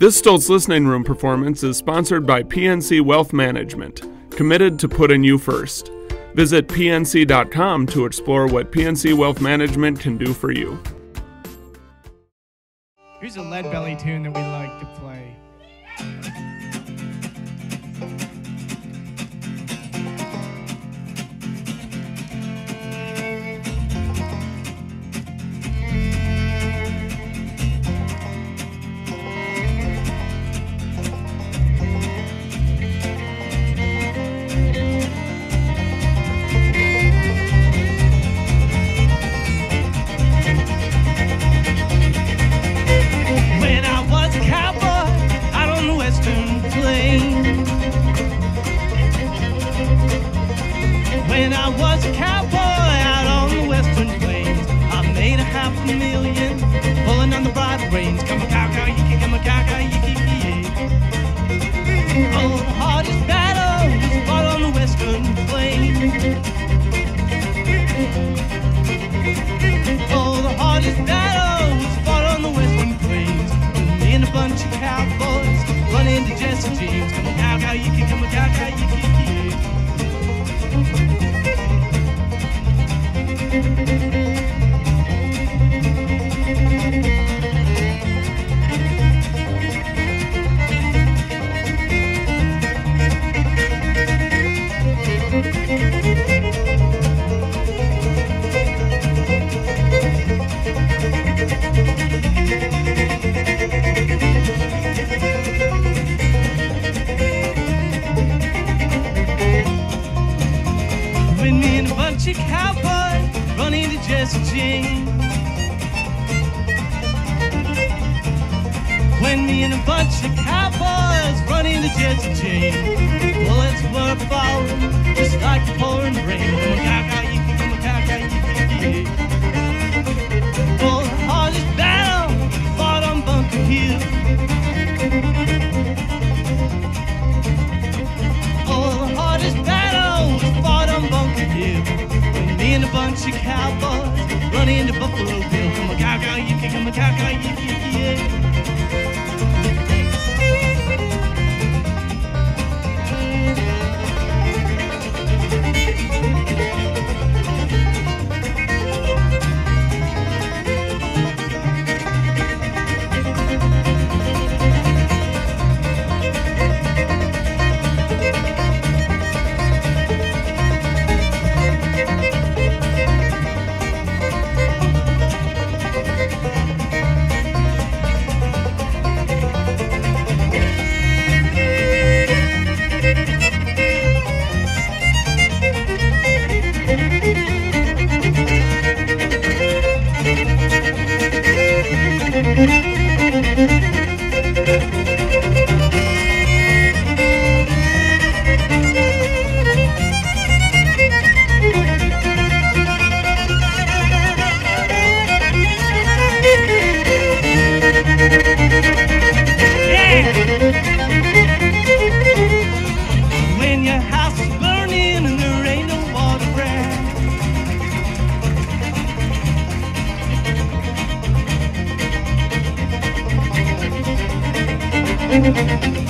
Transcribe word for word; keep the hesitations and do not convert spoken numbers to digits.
This Stoltz Listening Room performance is sponsored by P N C Wealth Management, committed to putting you first. Visit P N C dot com to explore what P N C Wealth Management can do for you. Here's a Lead Belly tune that we like to play. When I was a cowboy out on the western plains, I made a half a million pulling on the bridle reins. Come a cow, cow, yicky, come a cow, cow, yicky, yee. Oh, the hardest battle was fought on the western plains. Oh, the hardest battle was fought on the western plains. Me and a bunch of cowboys running to Jesse James. Come a cow, cow, yicky, come a cow, cow, yicky, yee. When me and a bunch of cowboys run into Jesse James. When me and a bunch of cowboys run into Jesse James, bullets were falling just like the pouring rain. Come a cow, cow, yicky, come a cow, cow, yicky, yee. Oh, the hardest battle fought on Bunker Hill. Oh, the hardest battle was fought on Bunker Hill. Me and a bunch of cowboys running into Buffalo Bill. Come a cow, cow, yicky, come a cow, cow, yicky, yeah. Thank you.